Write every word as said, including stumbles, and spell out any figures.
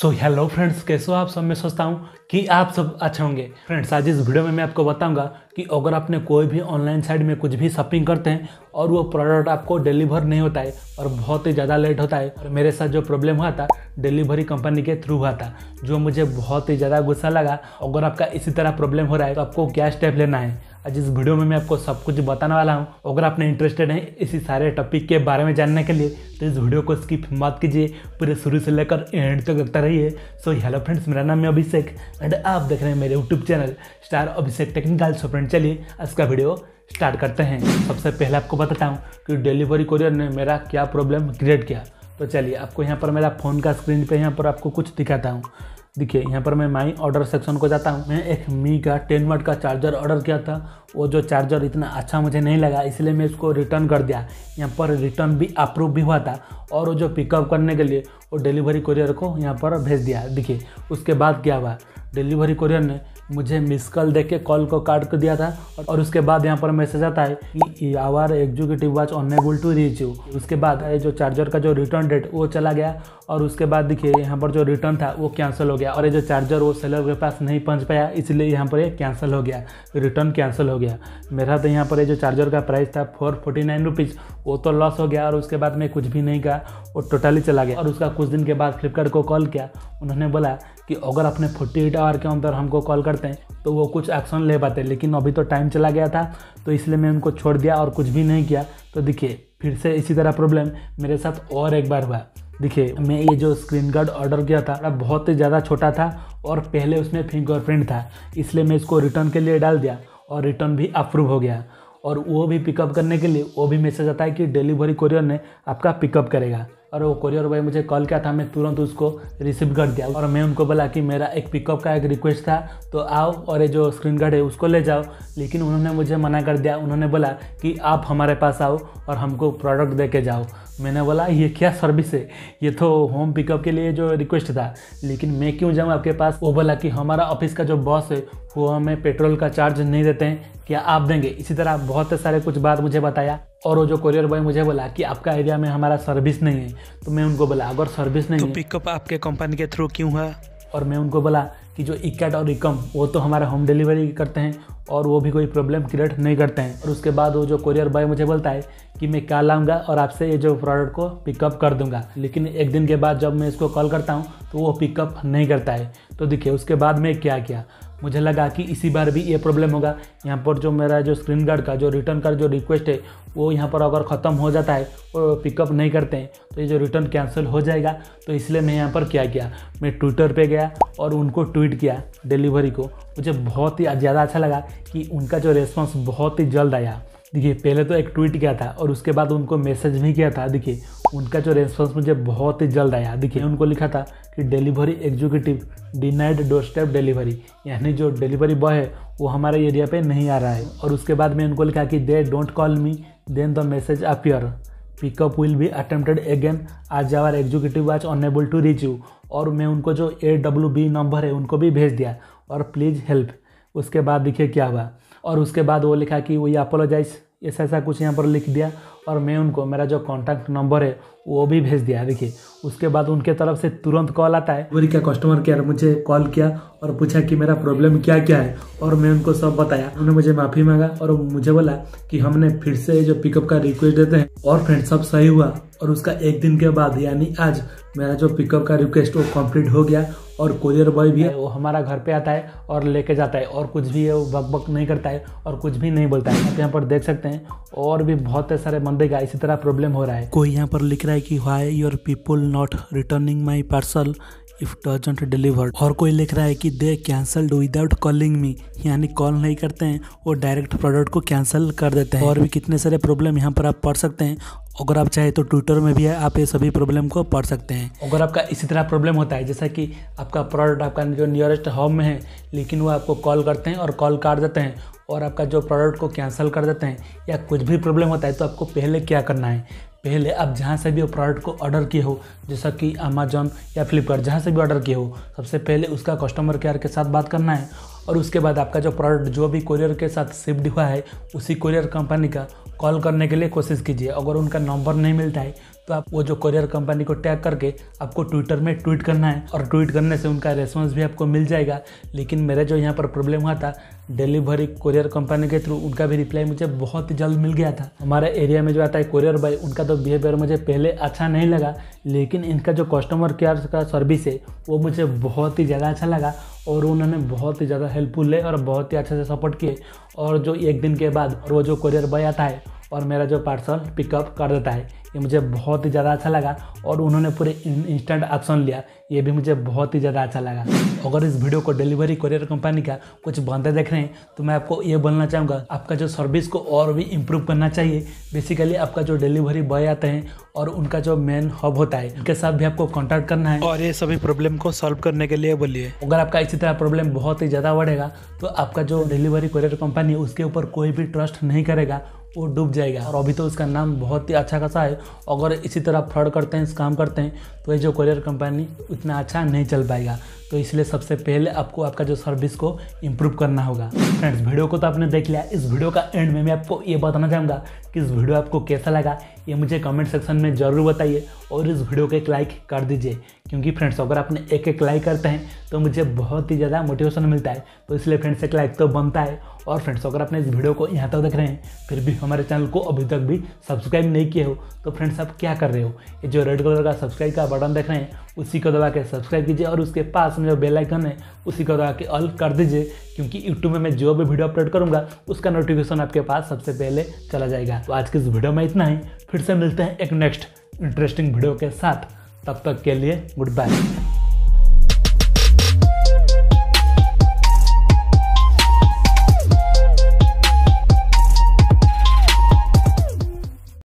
So hello friends, कैसे हो आप सब। मैं सोचता हूँ कि आप सब अच्छे होंगे। फ्रेंड्स, आज इस वीडियो में मैं आपको बताऊंगा कि अगर आपने कोई भी ऑनलाइन साइट में कुछ भी शॉपिंग करते हैं और वो प्रोडक्ट आपको डिलीवर नहीं होता है और बहुत ही ज़्यादा लेट होता है, और मेरे साथ जो प्रॉब्लम हुआ था डिलीवरी कंपनी के थ्रू हुआ था, जो मुझे बहुत ही ज़्यादा गुस्सा लगा। अगर आपका इसी तरह प्रॉब्लम हो रहा है तो आपको क्या स्टेप लेना है, आज इस वीडियो में मैं आपको सब कुछ बताने वाला हूं। अगर आपने इंटरेस्टेड हैं इसी सारे टॉपिक के बारे में जानने के लिए तो इस वीडियो को स्किप मत कीजिए, पूरे शुरू से लेकर एंड तक देखते रहिए। सो हेलो फ्रेंड्स, मेरा नाम है अभिषेक एंड आप देख रहे हैं मेरे YouTube channel star Abhishek technical. So friend, चलिए आज का वीडियो स्टार्ट करते हैं। सबसे पहले आपको बताता हूँ कि डिलीवरी कोरियर ने मेरा क्या प्रॉब्लम क्रिएट किया। तो चलिए आपको यहाँ पर मेरा फ़ोन का स्क्रीन पर यहाँ पर आपको कुछ दिखाता हूँ। देखिए यहाँ पर मैं माई ऑर्डर सेक्शन को जाता हूँ। मैं एक मी का टेन वाट का चार्जर ऑर्डर किया था। वो जो चार्जर इतना अच्छा मुझे नहीं लगा, इसलिए मैं इसको रिटर्न कर दिया। यहाँ पर रिटर्न भी अप्रूव भी हुआ था और वो जो पिकअप करने के लिए वो डिलीवरी कोरियर को यहाँ पर भेज दिया। देखिए उसके बाद क्या हुआ, डिलीवरी कोरियर ने मुझे मिस कॉल दे के कॉल को काट कर दिया था और उसके बाद यहाँ पर मैसेज आता है कि our executive was unable to reach you. उसके बाद ये जो चार्जर का जो रिटर्न डेट वो चला गया और उसके बाद देखिए यहाँ पर जो रिटर्न था वो कैंसिल हो गया और ये जो चार्जर वो सेलर के पास नहीं पहुँच पाया, इसलिए यहाँ पर ये कैंसिल हो गया, रिटर्न कैंसिल हो गया। मेरा तो यहाँ पर ये जो चार्जर का प्राइस था फोर फोर्टी नाइन रुपीज़ वो तो लॉस हो गया और उसके बाद मैं कुछ भी नहीं कहा, वो टोटली चला गया। और उसका कुछ दिन के बाद फ्लिपकार्ट को कॉल किया, उन्होंने बोला कि अगर आपने फोर्टी एट आवर के अंदर हमको कॉल करते हैं तो वो कुछ एक्शन ले पाते, लेकिन अभी तो टाइम चला गया था तो इसलिए मैं उनको छोड़ दिया और कुछ भी नहीं किया। तो देखिए फिर से इसी तरह प्रॉब्लम मेरे साथ और एक बार हुआ। देखिए मैं ये जो स्क्रीन गार्ड ऑर्डर किया था बहुत ही ज़्यादा छोटा था और पहले उसमें फिंगरप्रिंट था, इसलिए मैं इसको रिटर्न के लिए डाल दिया और रिटर्न भी अप्रूव हो गया। और वो भी पिकअप करने के लिए वो भी मैसेज आता है कि डिलीवरी कोरियर ने आपका पिकअप करेगा। और वो कोरियर भाई मुझे कॉल किया था, मैं तुरंत उसको रिसीव कर दिया और मैं उनको बोला कि मेरा एक पिकअप का एक रिक्वेस्ट था तो आओ और ये जो स्क्रीन गार्ड है उसको ले जाओ, लेकिन उन्होंने मुझे मना कर दिया। उन्होंने बोला कि आप हमारे पास आओ और हमको प्रोडक्ट दे के जाओ। मैंने बोला ये क्या सर्विस है, ये तो होम पिकअप के लिए जो रिक्वेस्ट था, लेकिन मैं क्यों जाऊँ आपके पास। वो बोला कि हमारा ऑफिस का जो बॉस है वो हमें पेट्रोल का चार्ज नहीं देते हैं, क्या आप देंगे। इसी तरह बहुत सारे कुछ बात मुझे बताया। और वो जो कोरियर बॉय मुझे बोला कि आपका एरिया में हमारा सर्विस नहीं है, तो मैं उनको बोला अगर सर्विस नहीं तो है पिकअप आपके कंपनी के थ्रू क्यों हुआ। और मैं उनको बोला कि जो इकैट और इकम वो तो हमारा होम डिलीवरी करते हैं और वो भी कोई प्रॉब्लम क्रिएट नहीं करते हैं। और उसके बाद वो जो कोरियर बॉय मुझे बोलता है कि मैं कल आऊँगा और आपसे ये जो प्रोडक्ट को पिकअप कर दूंगा, लेकिन एक दिन के बाद जब मैं इसको कॉल करता हूँ तो वो पिकअप नहीं करता है। तो देखिए उसके बाद मैं क्या किया, मुझे लगा कि इसी बार भी ये प्रॉब्लम होगा। यहाँ पर जो मेरा जो स्क्रीन गार्ड का जो रिटर्न का जो रिक्वेस्ट है वो यहाँ पर अगर ख़त्म हो जाता है और पिकअप नहीं करते हैं तो ये जो रिटर्न कैंसिल हो जाएगा। तो इसलिए मैं यहाँ पर क्या किया, मैं ट्विटर पे गया और उनको ट्वीट किया डिलीवरी को। मुझे बहुत ही ज़्यादा अच्छा लगा कि उनका जो रेस्पॉन्स बहुत ही जल्द आया। देखिए पहले तो एक ट्वीट किया था और उसके बाद उनको मैसेज भी किया था। देखिए उनका जो रेस्पॉन्स मुझे बहुत ही जल्द आया। देखिए उनको लिखा था कि delivery executive denied doorstep delivery, यानी जो डिलीवरी बॉय है वो हमारे एरिया पे नहीं आ रहा है। और उसके बाद में उनको लिखा कि they don't call me then the message appear pickup will be attempted again as our executive was unable to reach you. और मैं उनको जो ए डब्ल्यू बी नंबर है उनको भी भेज दिया और प्लीज़ हेल्प। उसके बाद देखिए क्या हुआ, और उसके बाद वो लिखा कि वी अपोलोजाइज, ऐसा ऐसा कुछ यहाँ पर लिख दिया। और मैं उनको मेरा जो कॉन्टैक्ट नंबर है वो भी भेज दिया। देखिए उसके बाद उनके तरफ से तुरंत कॉल आता है, डिलीवरी का कस्टमर केयर मुझे कॉल किया और पूछा कि मेरा प्रॉब्लम क्या क्या है और मैं उनको सब बताया। उन्होंने मुझे माफ़ी मांगा और मुझे बोला कि हमने फिर से जो पिकअप का रिक्वेस्ट देते हैं। और फ्रेंड सब सही हुआ और उसका एक दिन के बाद यानी आज मेरा जो पिकअप का रिक्वेस्ट वो कम्प्लीट हो गया। और कोरियर बॉय भी है वो हमारा घर पे आता है और लेके जाता है और कुछ भी है वो बक बक नहीं करता है और कुछ भी नहीं बोलता है। आप यहाँ पर देख सकते हैं और भी बहुत सारे बंदे का इसी तरह प्रॉब्लम हो रहा है। कोई यहाँ पर लिख रहा है कि why your people not returning my parcel if doesn't delivered. और कोई लिख रहा है कि they cancelled without calling me, यानी कॉल नहीं करते हैं वो डायरेक्ट प्रोडक्ट को कैंसिल कर देते हैं। और भी कितने सारे प्रॉब्लम यहाँ पर आप पढ़ सकते हैं। अगर आप चाहे तो ट्विटर में भी है, आप ये सभी प्रॉब्लम को पढ़ सकते हैं। अगर आपका इसी तरह प्रॉब्लम होता है, जैसा कि आपका प्रोडक्ट आपका जो नियरेस्ट होम में है लेकिन वो आपको कॉल करते हैं और कॉल काट देते हैं और आपका जो प्रोडक्ट को कैंसिल कर देते हैं, या कुछ भी प्रॉब्लम होता है, तो आपको पहले क्या करना है, पहले आप जहाँ से भी वो प्रोडक्ट को ऑर्डर किए हो, जैसा कि अमेजॉन या फ्लिपकार्ट जहाँ से भी ऑर्डर किए हो, सबसे पहले उसका कस्टमर केयर के साथ बात करना है। और उसके बाद आपका जो प्रोडक्ट जो भी कोरियर के साथ शिफ्ट हुआ है उसी कोरियर कंपनी का कॉल करने के लिए कोशिश कीजिए। अगर उनका नंबर नहीं मिलता है तो आप वो जो कोरियर कंपनी को टैग करके आपको ट्विटर में ट्वीट करना है और ट्वीट करने से उनका रेस्पॉन्स भी आपको मिल जाएगा। लेकिन मेरा जो यहाँ पर प्रॉब्लम हुआ था, डिलीवरी कोरियर कंपनी के थ्रू उनका भी रिप्लाई मुझे बहुत जल्द मिल गया था। हमारे एरिया में जो आता है कोरियर भाई, उनका तो बिहेवियर मुझे पहले अच्छा नहीं लगा, लेकिन इनका जो कस्टमर केयर का सर्विस है वो मुझे बहुत ही ज़्यादा अच्छा लगा और उन्होंने बहुत ही ज़्यादा हेल्पफुल है और बहुत ही अच्छे से सपोर्ट किए। और जो एक दिन के बाद वो जो कोरियर बॉय आता है और मेरा जो पार्सल पिकअप कर देता है, ये मुझे बहुत ही ज़्यादा अच्छा लगा। और उन्होंने पूरे इंस्टेंट एक्शन लिया, ये भी मुझे बहुत ही ज़्यादा अच्छा लगा। अगर इस वीडियो को डिलीवरी कोरियर कंपनी का कुछ बंदे देख रहे हैं तो मैं आपको ये बोलना चाहूँगा, आपका जो सर्विस को और भी इम्प्रूव करना चाहिए। बेसिकली आपका जो डिलीवरी बॉय आते हैं और उनका जो मेन हब होता है, उनके साथ भी आपको कॉन्टैक्ट करना है और ये सभी प्रॉब्लम को सॉल्व करने के लिए बोलिए। अगर आपका इसी तरह प्रॉब्लम बहुत ही ज़्यादा बढ़ेगा तो आपका जो डिलीवरी कोरियर कंपनी है उसके ऊपर कोई भी ट्रस्ट नहीं करेगा, वो डूब जाएगा। और अभी तो उसका नाम बहुत ही अच्छा खासा है, अगर इसी तरह फ्रॉड करते हैं, स्कैम करते हैं तो ये जो कोरियर कंपनी उतना अच्छा नहीं चल पाएगा। तो इसलिए सबसे पहले आपको आपका जो सर्विस को इम्प्रूव करना होगा। फ्रेंड्स, वीडियो को तो आपने देख लिया। इस वीडियो का एंड में मैं आपको ये बताना चाहूँगा कि इस वीडियो आपको कैसा लगा, ये मुझे कमेंट सेक्शन में ज़रूर बताइए और इस वीडियो को एक लाइक कर दीजिए, क्योंकि फ्रेंड्स अगर आपने एक एक लाइक करते हैं तो मुझे बहुत ही ज़्यादा मोटिवेशन मिलता है। तो इसलिए फ्रेंड्स एक लाइक तो बनता है। और फ्रेंड्स अगर आपने इस वीडियो को यहाँ तक देख रहे हैं फिर भी हमारे चैनल को अभी तक भी सब्सक्राइब नहीं किए हो तो फ्रेंड्स आप क्या कर रहे हो, ये जो रेड कलर का सब्सक्राइब का बटन देख रहे हैं उसी को दबा के सब्सक्राइब कीजिए और उसके पास में जो बेल आइकन है उसी को दबा के ऑल कर दीजिए, क्योंकि यूट्यूब में मैं जो भी वीडियो अपलोड करूँगा उसका नोटिफिकेशन आपके पास सबसे पहले चला जाएगा। तो आज की इस वीडियो में इतना ही, फिर से मिलते हैं एक नेक्स्ट इंटरेस्टिंग वीडियो के साथ। तब तक के लिए गुड बाय।